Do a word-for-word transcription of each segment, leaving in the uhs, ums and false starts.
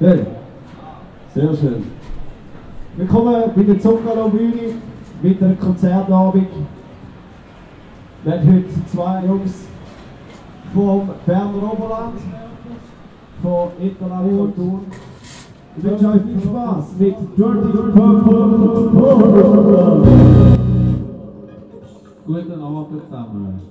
Schön. Sehr schön. Willkommen bei der Zuckerrohr Bühne mit einer Konzertabend. Wir haben heute zwei Jungs vom Berner Oberland, von Italahir und Thun. Ich wünsche euch viel Spaß mit Dirty Purple Turtle. Guten Abend zusammen.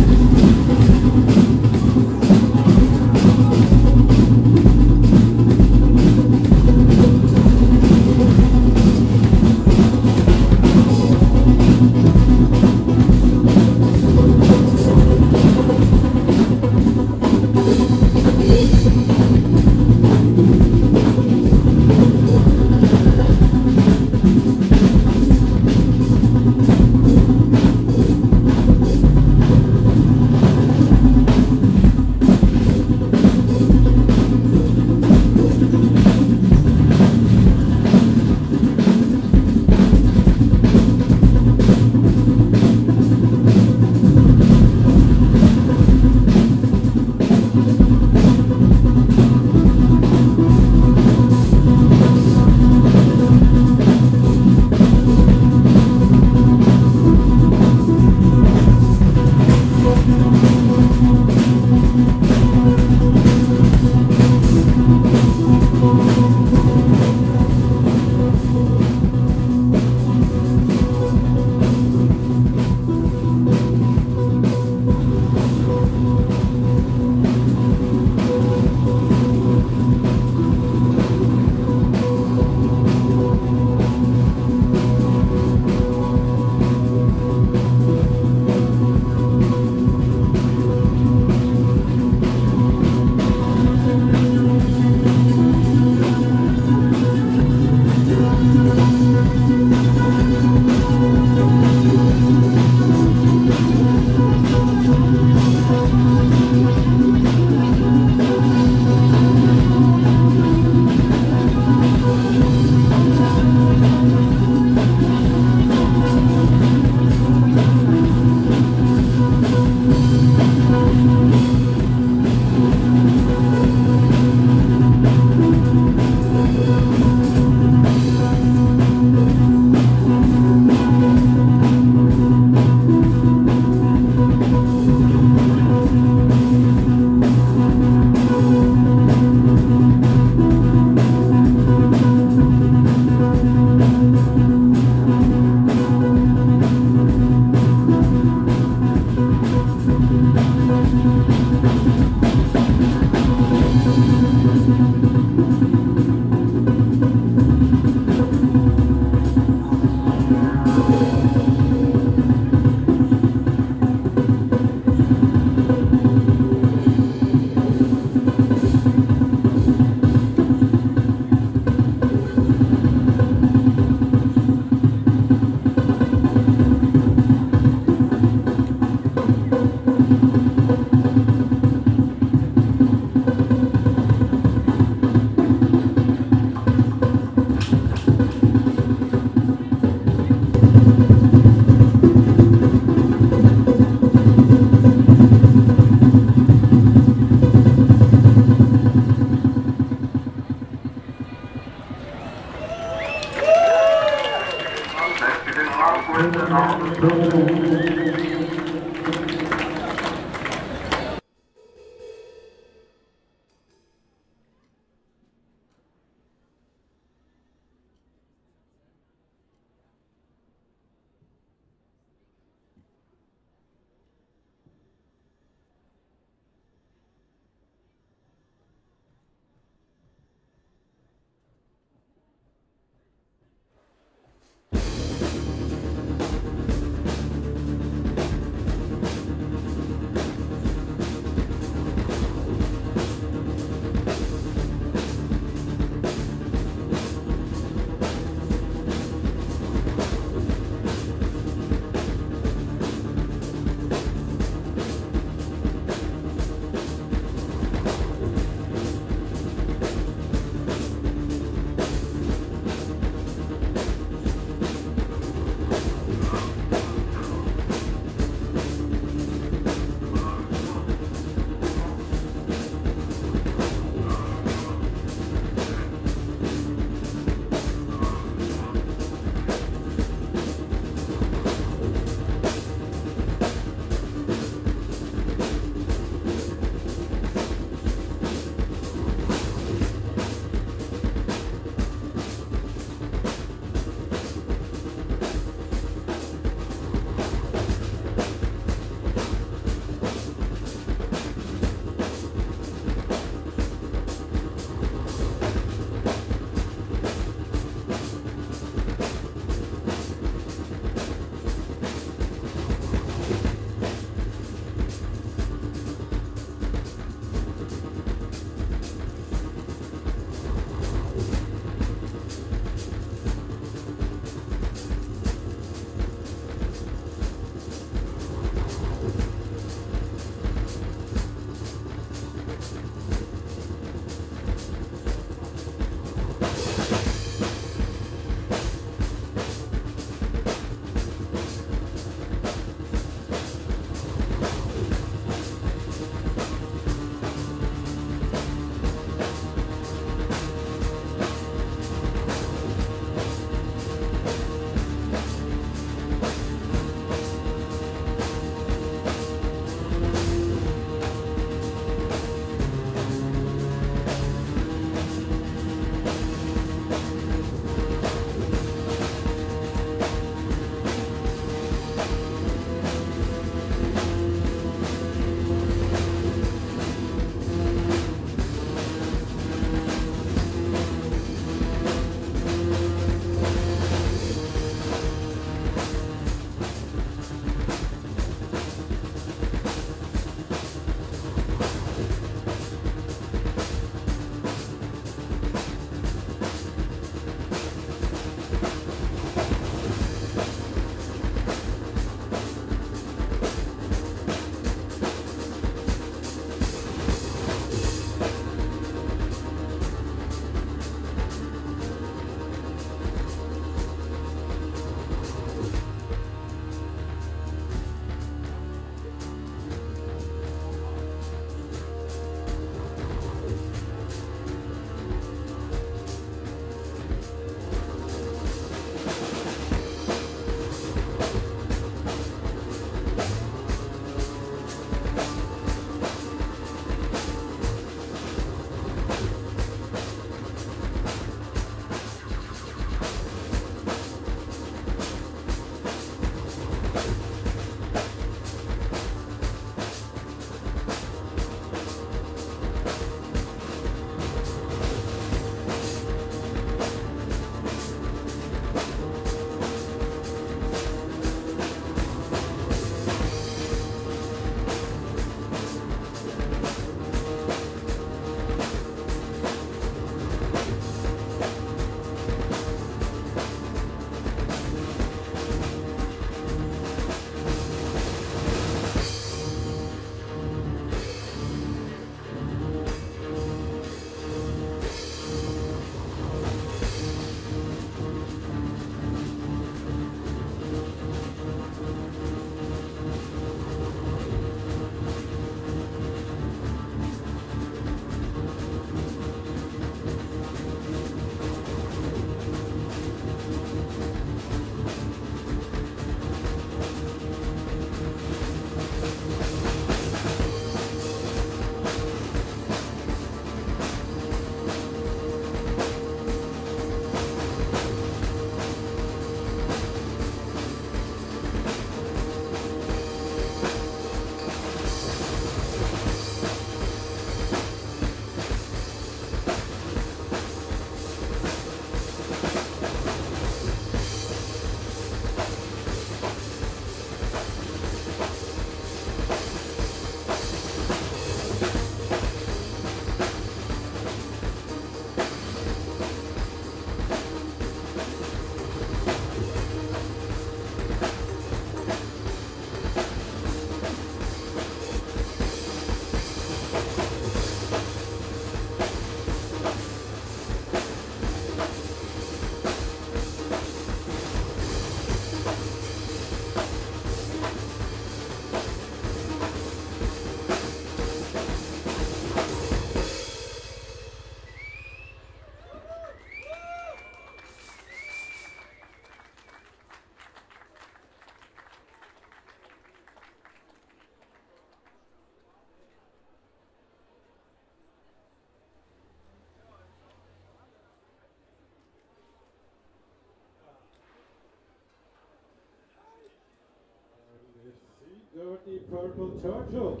Dirty Purple Turtle.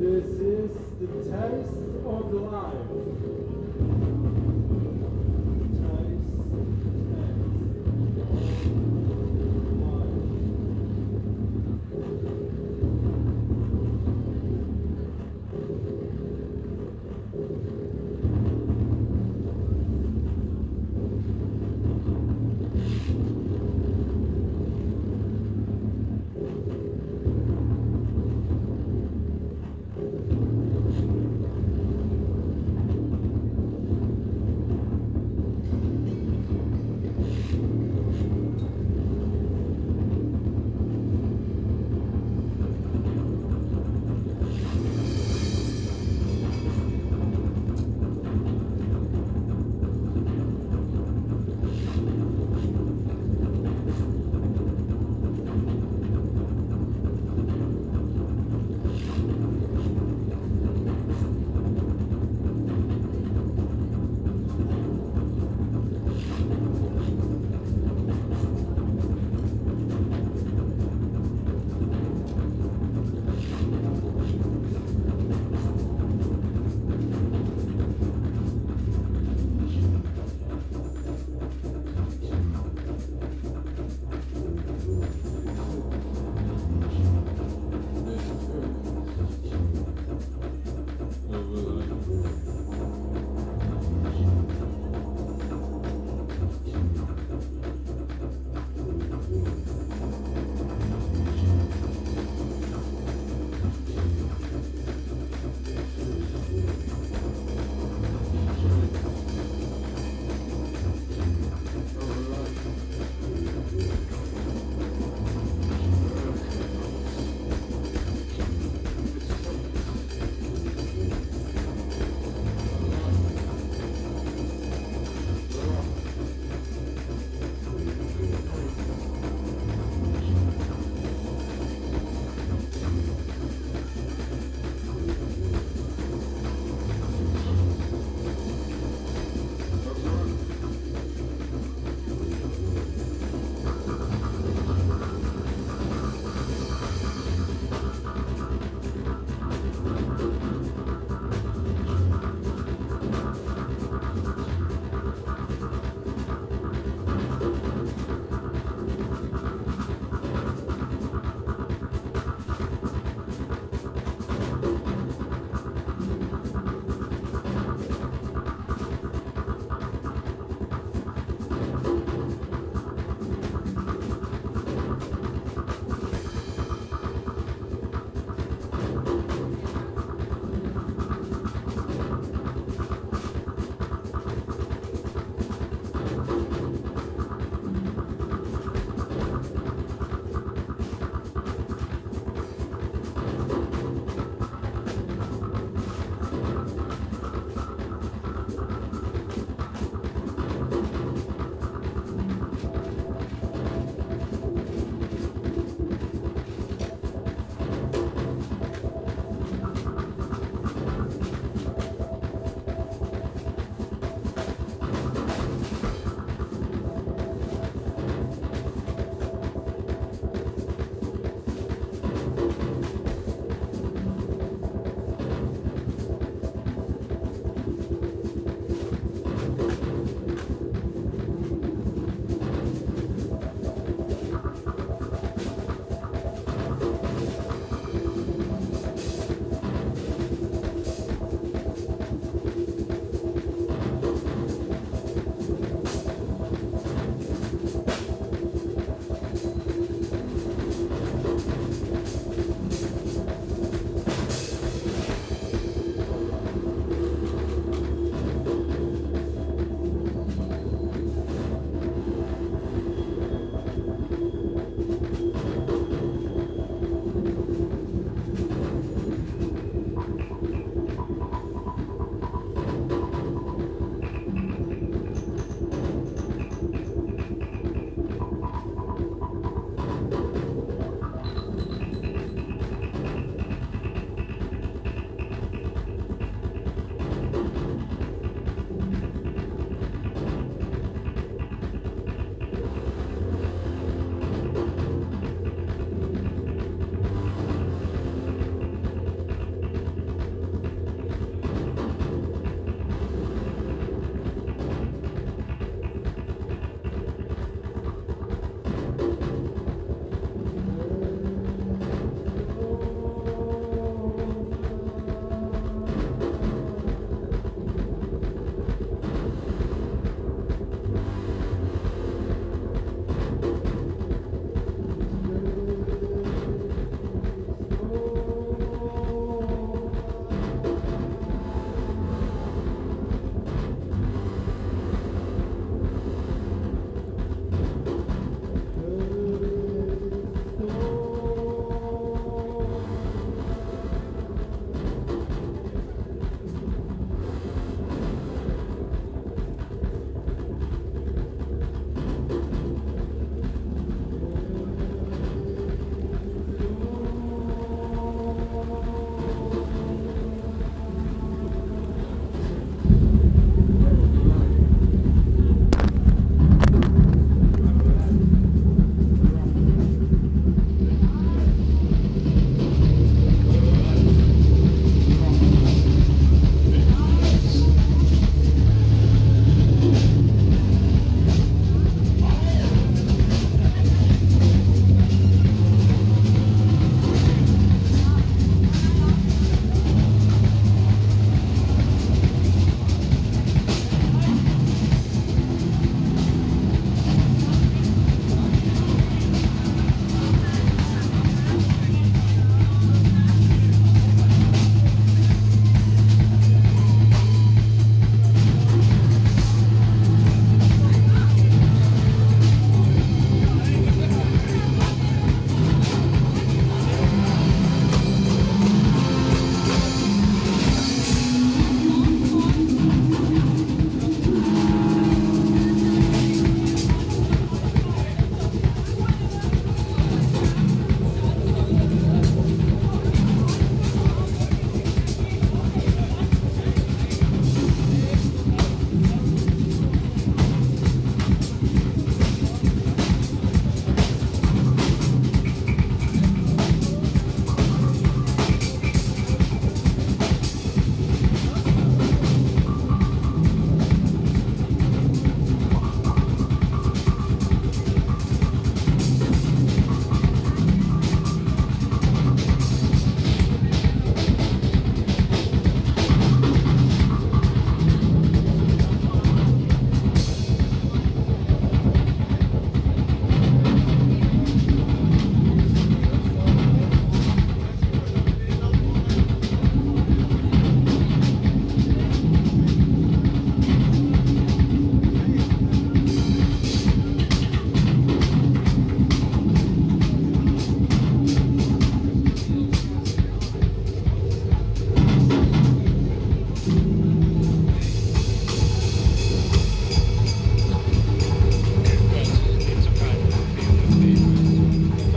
This is the taste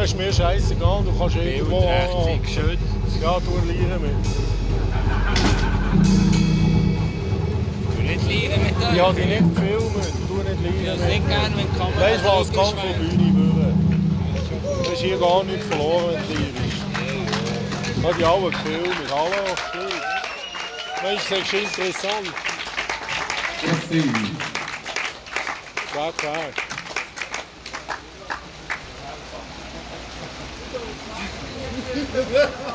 ist mir scheißegal, du kannst irgendwo... Bild echt geschützt. Ja, du lieren mit. Du nicht lieren mit dir? Ja, die nicht filmen, du nicht lieren. Ja, das nicht gern, wenn die Kamera... Weißt du was, ganz von Bühne würde. Du hast hier gar nichts verloren, wenn du liebst. Ich habe die alle gefilmt, hallo, schön. Weißt du, das ist interessant. Ja, klar. Thank you.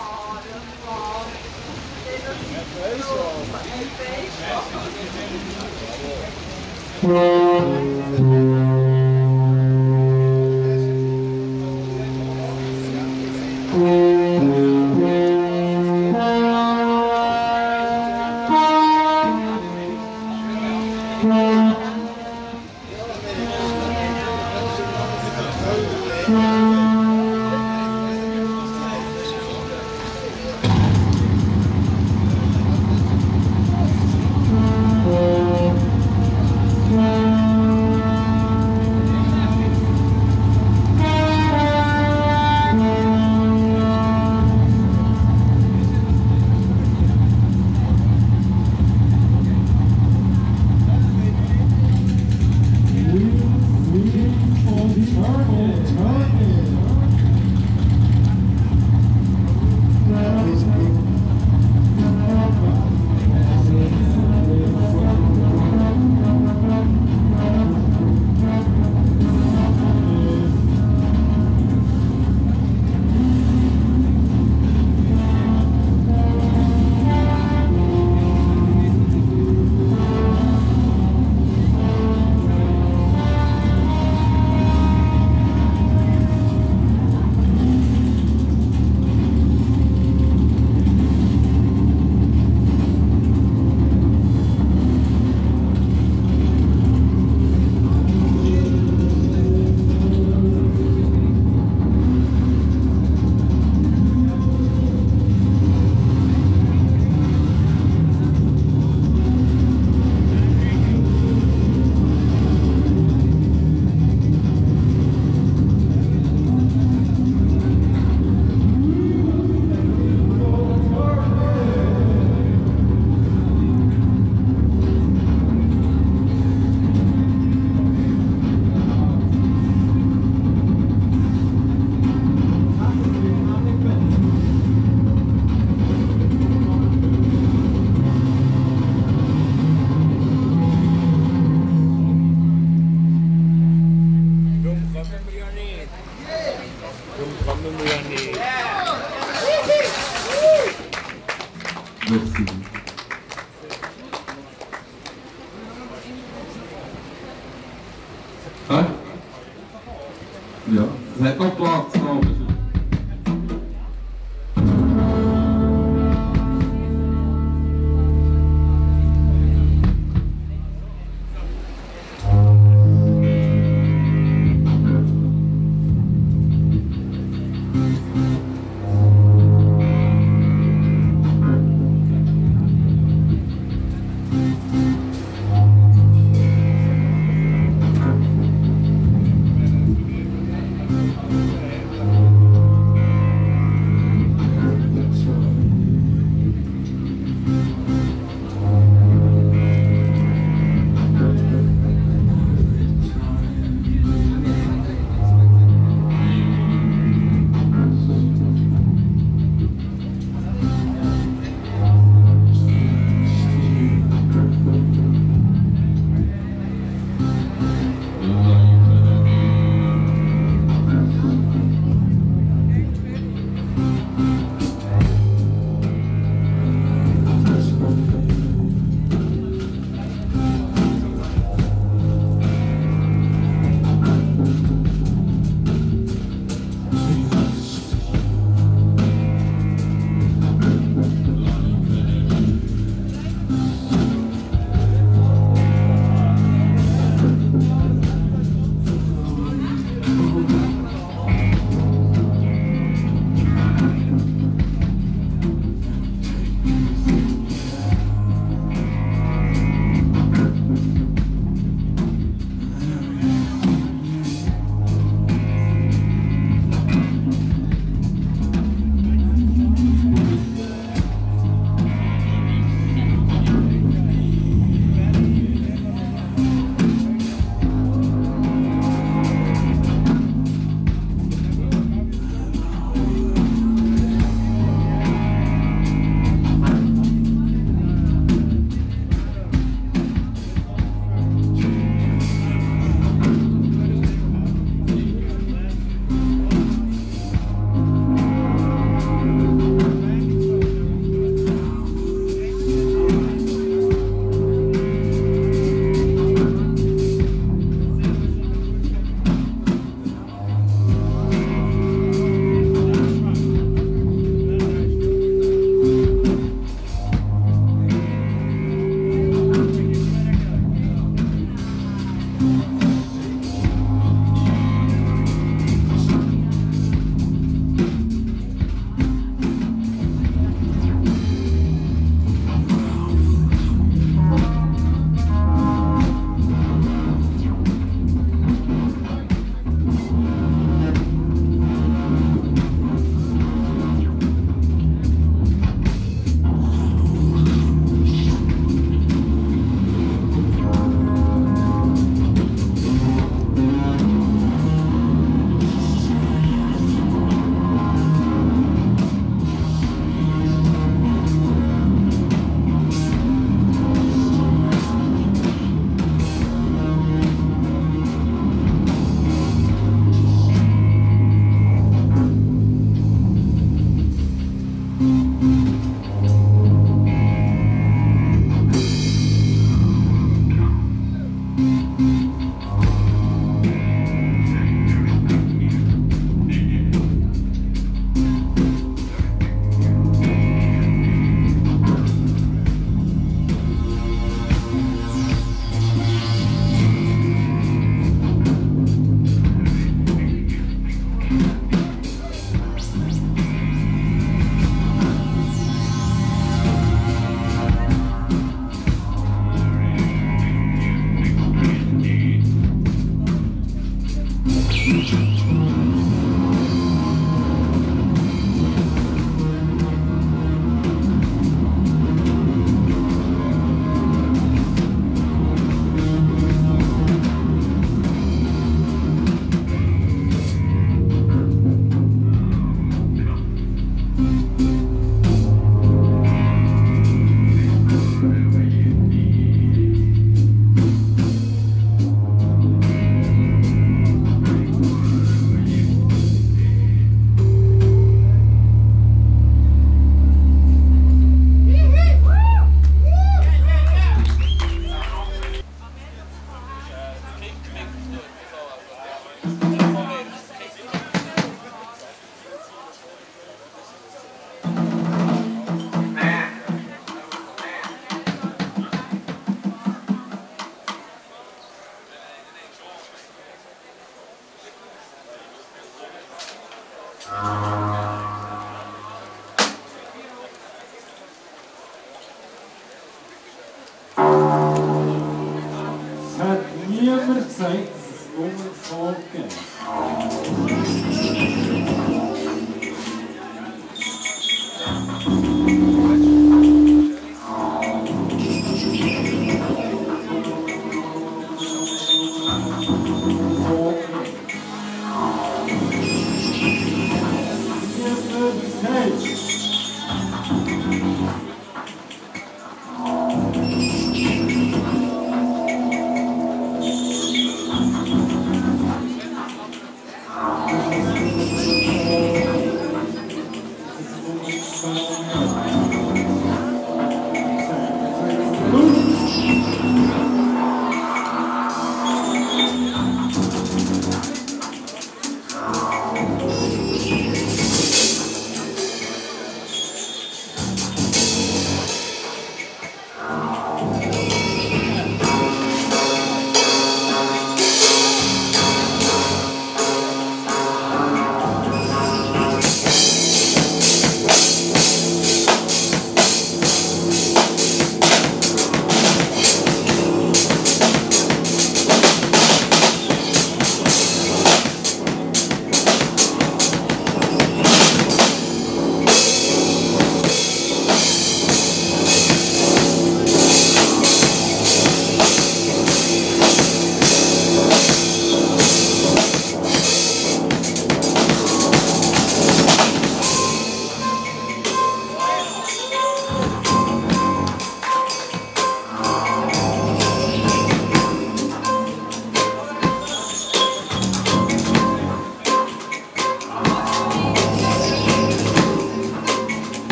Thank you.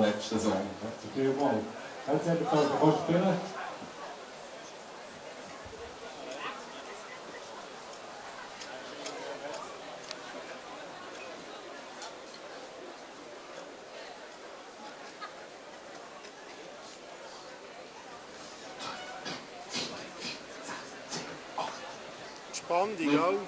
kletschen zijn. Dat doe je mooi. Hij zei dat we goed spelen. Spannend, gell?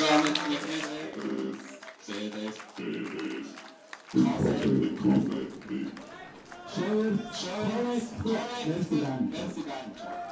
Drum it with music. Birds, say this. Cough it. Cough it. Show it. Show it. Show it. That's the gun. That's the gun.